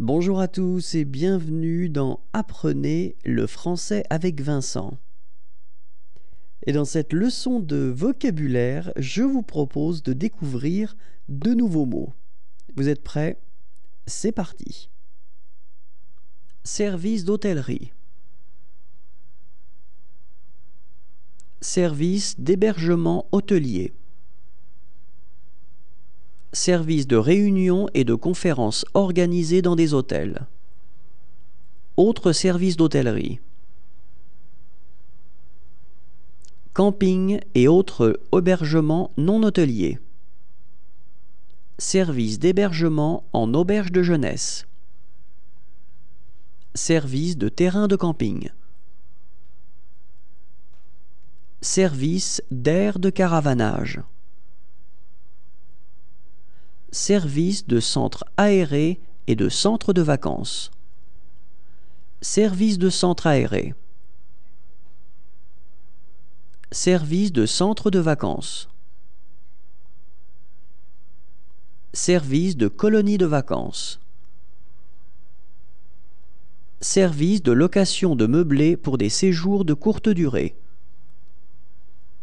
Bonjour à tous et bienvenue dans Apprenez le français avec Vincent. Et dans cette leçon de vocabulaire, je vous propose de découvrir de nouveaux mots. Vous êtes prêts? C'est parti. Service d'hôtellerie. Service d'hébergement hôtelier. Service de réunions et de conférences organisées dans des hôtels. Autres services d'hôtellerie. Camping et autres hébergements non hôteliers. Service d'hébergement en auberge de jeunesse. Service de terrain de camping. Service d'aire de caravanage. Service de centre aéré et de centre de vacances. Service de centre aéré. Service de centre de vacances. Service de colonie de vacances. Service de location de meublés pour des séjours de courte durée.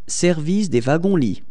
Service des wagons-lits.